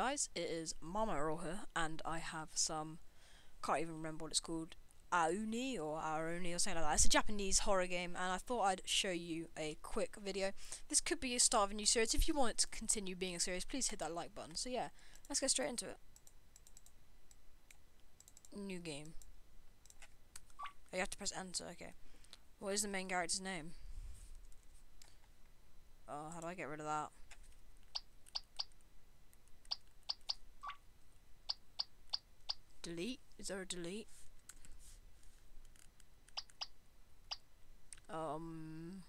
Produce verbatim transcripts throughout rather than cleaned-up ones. guys, it is MarmiteRoll here, and I have some, can't even remember what it's called, Ao Oni or Ao Oni or something like that. It's a Japanese horror game, and I thought I'd show you a quick video. This could be a start of a new series. If you want it to continue being a series, please hit that like button. So yeah, let's get straight into it. New game. Oh, you have to press enter, okay. What is the main character's name? Oh, how do I get rid of that? Delete? Is there a delete? Um...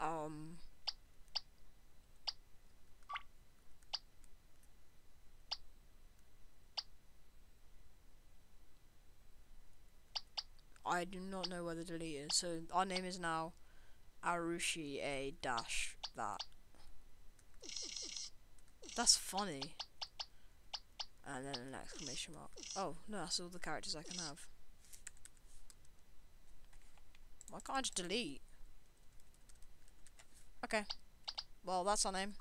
Um... I do not know where the delete is, so our name is now Hiroshi a dash that. That's funny. And then an exclamation mark. Oh, no, that's all the characters I can have. Why can't I just delete? Okay. Well, that's our name.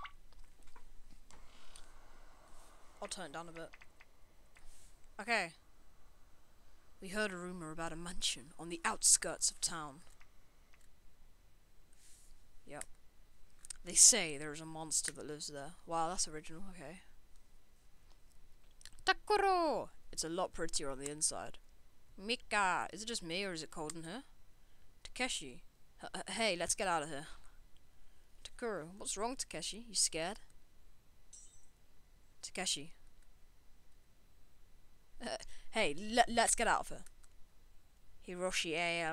I'll turn it down a bit. Okay. We heard a rumor about a mansion on the outskirts of town. Yep. They say there is a monster that lives there. Wow, that's original, okay. Takuro! It's a lot prettier on the inside. Mika! Is it just me or is it cold in here? Takeshi. H hey, let's get out of here. Takuro. What's wrong, Takeshi? You scared? Takeshi. Uh, hey, le let's get out of here. Hiroshi, eh?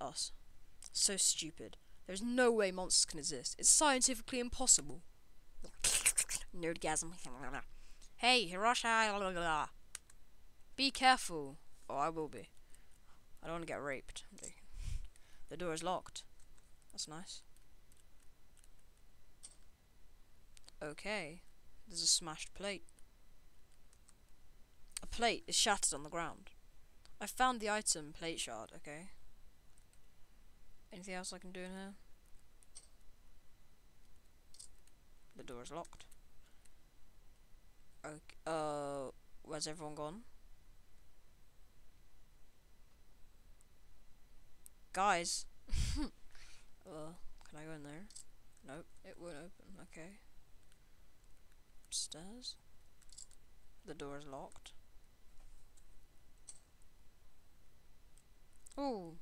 Us. So stupid. There's no way monsters can exist. It's scientifically impossible. Nerdgasm. Hey, Hiroshi. Be careful. Oh, I will be. I don't want to get raped. The door is locked. That's nice. Okay. There's a smashed plate. A plate is shattered on the ground. I found the item, plate shard, okay. Anything else I can do in here? The door is locked. Okay, uh, where's everyone gone? Guys! uh, can I go in there? Nope, it won't open, okay. Upstairs. The door is locked. Oh.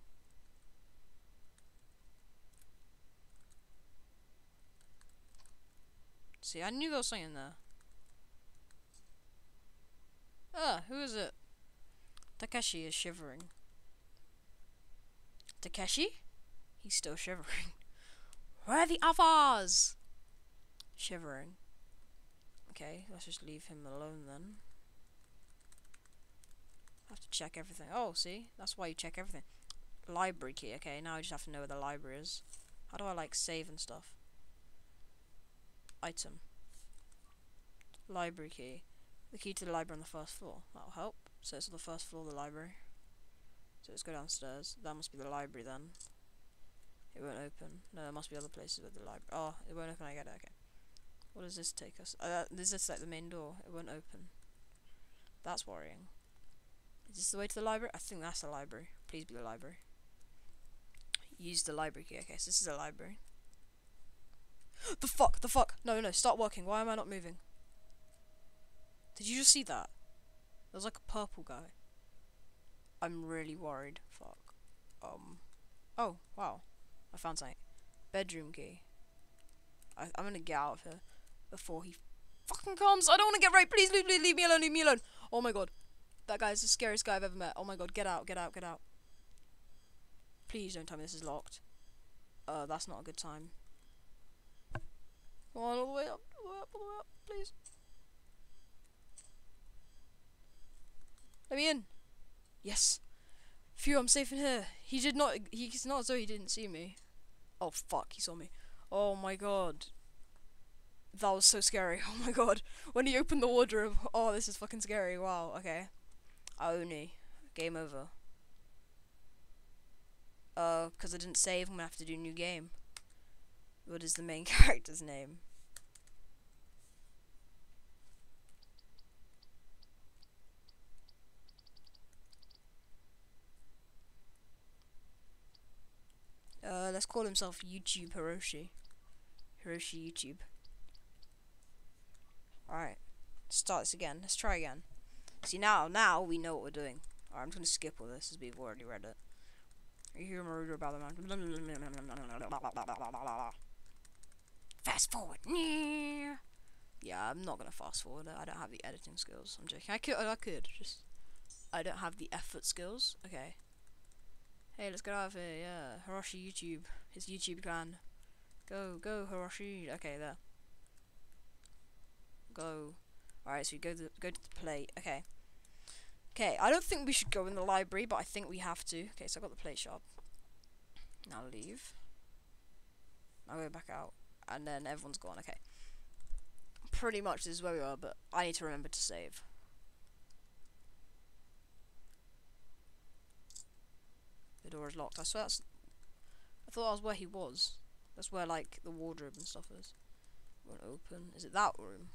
See, I knew there was something in there. Ah, who is it? Takeshi is shivering. Takeshi? He's still shivering. Where are the others? Shivering. Okay, let's just leave him alone then. I have to check everything. Oh, see? That's why you check everything. Library key. Okay, now I just have to know where the library is. How do I, like, save and stuff? Item. Library key. The key to the library on the first floor. That'll help. So it's on the first floor of the library. So let's go downstairs. That must be the library then. It won't open. No, there must be other places with the library. Oh, it won't open. I get it. Okay. What does this take us? Uh, is this like the main door? It won't open. That's worrying. Is this the way to the library? I think that's the library. Please be the library. Use the library key. Okay, so this is the library. The fuck! The fuck! No, no, start working. Why am I not moving? Did you just see that? There was like a purple guy. I'm really worried. Fuck. Um. Oh, wow. I found something. Bedroom key. I, I'm gonna get out of here before he fucking comes. I don't want to get raped. Please leave, leave, leave me alone. Leave me alone. Oh my god. That guy is the scariest guy I've ever met. Oh my god, get out, get out, get out. Please don't tell me this is locked. Uh, that's not a good time. Come on, all the way up, all the way up, all the way up, please. Let me in. Yes. Phew, I'm safe in here. He did not, he's not as though he didn't see me. Oh fuck, he saw me. Oh my god. That was so scary. Oh my god. When he opened the wardrobe. Oh, this is fucking scary. Wow, okay. Ao Oni. Game over. Uh, because I didn't save, I'm gonna have to do new game. What is the main character's name? Uh, let's call himself YouTube Hiroshi. Hiroshi YouTube. Alright. Start this again. Let's try again. See, now, now we know what we're doing. Alright, I'm just gonna skip all this, as we've already read it. You hear Maruda about the mountain. Fast forward. Yeah, I'm not gonna fast forward. I don't have the editing skills. I'm joking. I could. I could. Just. I don't have the effort skills. Okay. Hey, let's get out of here. Yeah, Hiroshi YouTube. His YouTube clan. Go, go, Hiroshi. Okay, there. Go. All right, so we go to go to the plate. Okay. Okay, I don't think we should go in the library, but I think we have to. Okay, so I got the plate shop. Now leave. I'll go back out, and then everyone's gone. Okay. Pretty much this is where we are, but I need to remember to save. The door is locked. I swear that's... I thought that was where he was. That's where, like, the wardrobe and stuff is. Won't open. Is it that room?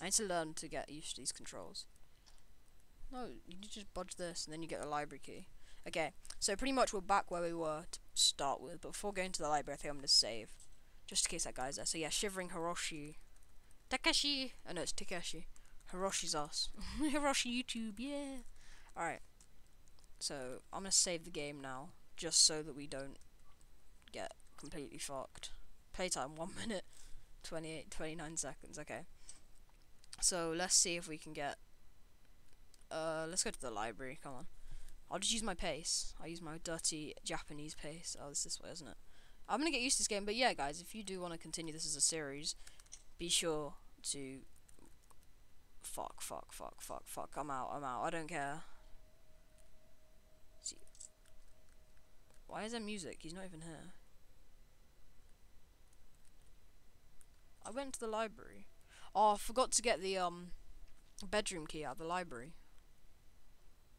I need to learn to get used to these controls. No, you just budge this and then you get the library key. Okay, so pretty much we're back where we were to start with, but before going to the library I think I'm going to save. Just in case that guy's there. So yeah, shivering Hiroshi. Takeshi! Oh no, it's Takeshi. Hiroshi's us. Hiroshi YouTube, yeah! Alright. So, I'm going to save the game now, just so that we don't get completely fucked. Playtime, one minute, twenty-eight, twenty-nine seconds, okay. So let's see if we can get. Uh, let's go to the library. Come on. I'll just use my pace. I'll use my dirty Japanese pace. Oh, it's this way, isn't it? I'm gonna get used to this game. But yeah, guys, if you do want to continue this as a series, be sure to. Fuck! Fuck! Fuck! Fuck! Fuck! I'm out. I'm out. I don't care. See. Why is there music? He's not even here. I went to the library. Oh, I forgot to get the um bedroom key out of the library.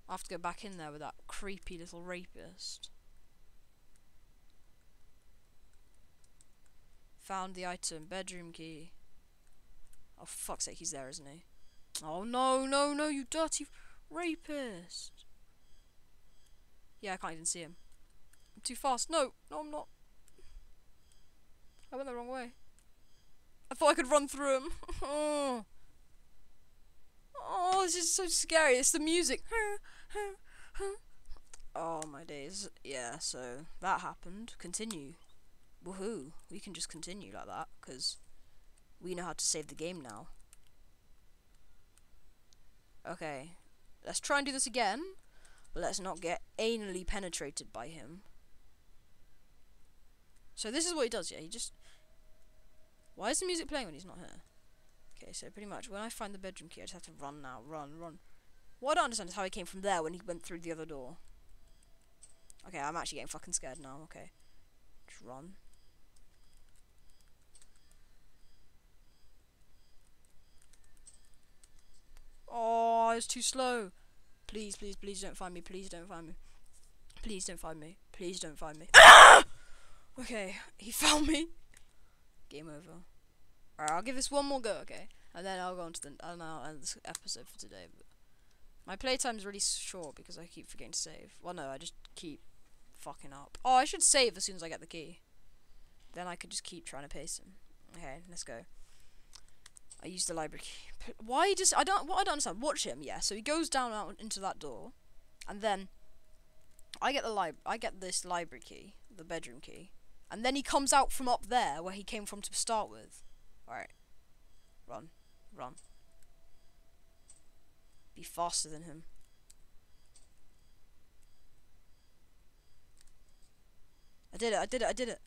I have to go back in there with that creepy little rapist. Found the item, bedroom key. Oh, fuck's sake, he's there, isn't he? Oh, no, no, no, you dirty rapist. Yeah, I can't even see him. I'm too fast. No, no, I'm not. I went the wrong way. I thought I could run through him. Oh. Oh, this is so scary. It's the music. Oh, my days. Yeah, so that happened. Continue. Woohoo. We can just continue like that, because we know how to save the game now. Okay. Let's try and do this again, but let's not get anally penetrated by him. So this is what he does, yeah. He just... Why is the music playing when he's not here? Okay, so pretty much when I find the bedroom key, I just have to run now. Run, run. What I don't understand is how he came from there when he went through the other door. Okay, I'm actually getting fucking scared now. Okay. Just run. Oh, it's too slow. Please, please, please don't find me. Please don't find me. Please don't find me. Please don't find me. Ah! Okay, he found me. Game over. Alright, I'll give this one more go, okay? And then I'll go on to the... And I'll end this episode for today. But my playtime's really short because I keep forgetting to save. Well, no, I just keep fucking up. Oh, I should save as soon as I get the key. Then I could just keep trying to pace him. Okay, let's go. I use the library key. Why just... I don't... What I don't understand. Watch him, yeah. So he goes down out into that door. And then... I get the lib... I get this library key. The bedroom key. And then he comes out from up there, where he came from to start with. Alright. Run. Run. Be faster than him. I did it, I did it, I did it.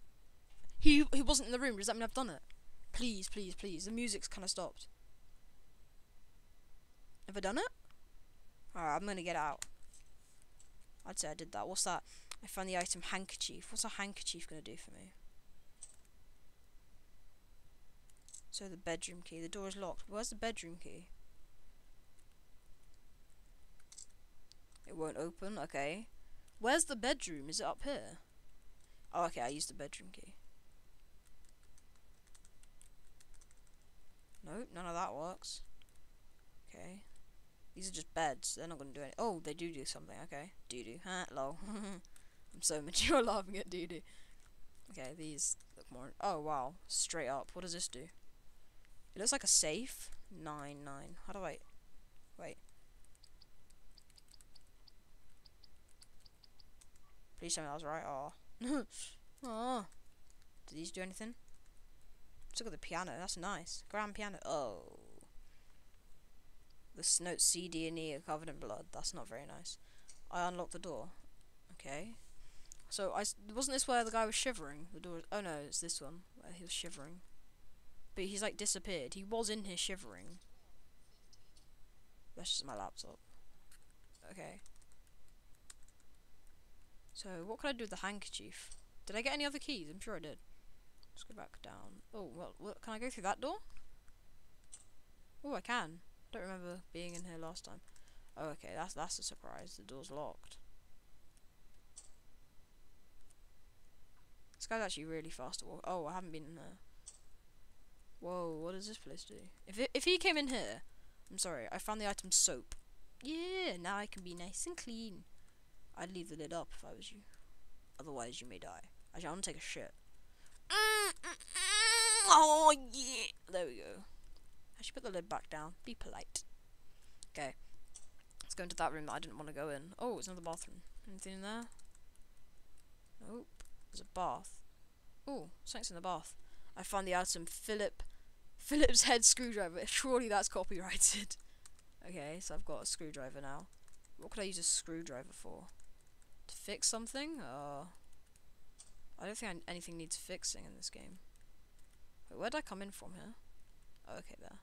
He he wasn't in the room, does that mean I've done it? Please, please, please. The music's kind of stopped. Have I done it? Alright, I'm gonna get out. I'd say I did that. What's that? I found the item handkerchief. What's a handkerchief gonna do for me? So the bedroom key. The door is locked. Where's the bedroom key? It won't open. Okay. Where's the bedroom? Is it up here? Oh, okay. I used the bedroom key. Nope. None of that works. Okay. These are just beds. They're not going to do any. Oh, they do do something. Okay. Doo-doo. Huh? Lol. I'm so mature laughing at doo-doo. Okay. These look more. Oh, wow. Straight up. What does this do? It looks like a safe. Nine, nine. How do I... Wait. Please tell me that was right. Aw. Aw. Did these do anything? Let's look at the piano. That's nice. Grand piano. Oh. The notes C, D, and E are covered in blood. That's not very nice. I unlocked the door. Okay. So, I... Wasn't this where the guy was shivering? The door... Oh, no. It's this one. Where he was shivering. But he's like disappeared. He was in here shivering. That's just my laptop. Okay. So what can I do with the handkerchief? Did I get any other keys? I'm sure I did. Let's go back down. Oh well, well can I go through that door? Oh, I can. Don't remember being in here last time. Oh, okay. That's that's a surprise. The door's locked. This guy's actually really fast at walk. Oh, I haven't been in there. Whoa, what does this place do? If it, if he came in here... I'm sorry, I found the item soap. Yeah, now I can be nice and clean. I'd leave the lid up if I was you. Otherwise, you may die. Actually, I'm gonna take a shit. Oh, yeah. There we go. I should put the lid back down. Be polite. Okay. Let's go into that room that I didn't want to go in. Oh, it's another bathroom. Anything in there? Nope. There's a bath. Oh, something's in the bath. I found the item Phillips. Phillips head screwdriver. Surely that's copyrighted. Okay, so I've got a screwdriver now. What could I use a screwdriver for? To fix something? Uh, I don't think I anything needs fixing in this game. Wait, where did I come in from here? Oh, okay, there.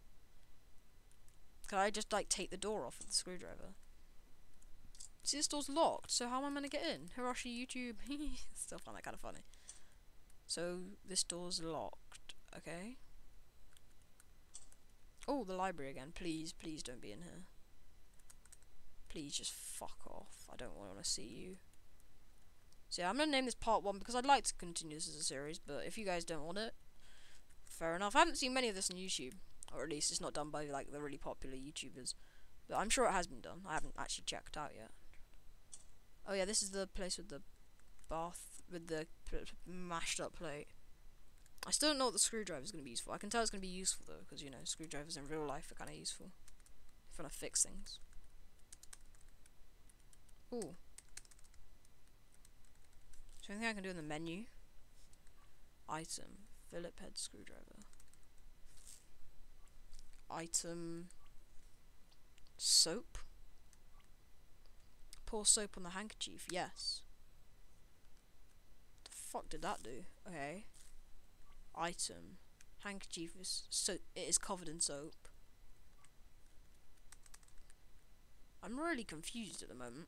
Could I just, like, take the door off with the screwdriver? See, this door's locked, so how am I going to get in? Hiroshi YouTube. Still find that kind of funny. So, this door's locked. Okay. Oh, the library again. Please, please don't be in here. Please just fuck off. I don't want to see you. So yeah, I'm going to name this part one because I'd like to continue this as a series, but if you guys don't want it, fair enough. I haven't seen many of this on YouTube. Or at least it's not done by, like, the really popular YouTubers. But I'm sure it has been done. I haven't actually checked out yet. Oh yeah, this is the place with the bath, with the mashed up plate. I still don't know what the screwdriver is going to be useful. I can tell it's going to be useful though, because you know, screwdrivers in real life are kind of useful. If I want to fix things. Ooh. Is there anything I can do in the menu? Item. Phillips head screwdriver. Item. Soap. Pour soap on the handkerchief. Yes. What the fuck did that do? Okay. Item. Handkerchief is so it is covered in soap. I'm really confused at the moment.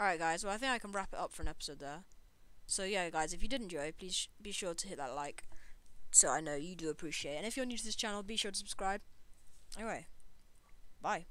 Alright guys, well I think I can wrap it up for an episode there. So yeah guys, if you did enjoy, please sh be sure to hit that like. So I know you do appreciate it. And if you're new to this channel, be sure to subscribe. Anyway. Bye.